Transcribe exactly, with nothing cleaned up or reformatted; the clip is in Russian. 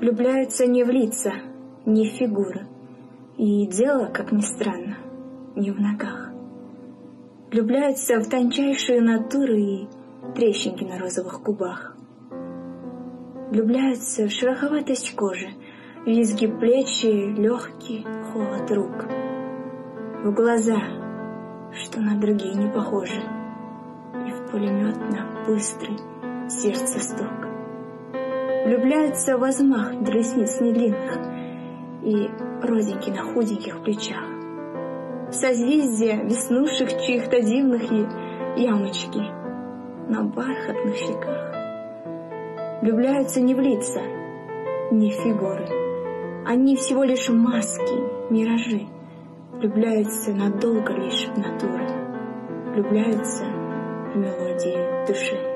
влюбляются не в лица, не в фигуры. И дело, как ни странно, не в ногах. Влюбляются в тончайшие натуры и трещинки на розовых губах. Влюбляются в шероховатость кожи, визги плеч и легкий холод рук. В глаза, что на другие не похожи, и в пулеметно быстрый сердце стук. Влюбляются в размах ресниц недлинных и родинки на худеньких плечах, созвездия веснушек чьих-то дивных и ямочки на бархатных щеках. Влюбляются не в лица, не в фигуры, они всего лишь маски, миражи. Влюбляются надолго лишь в натуры, влюбляются в мелодии души.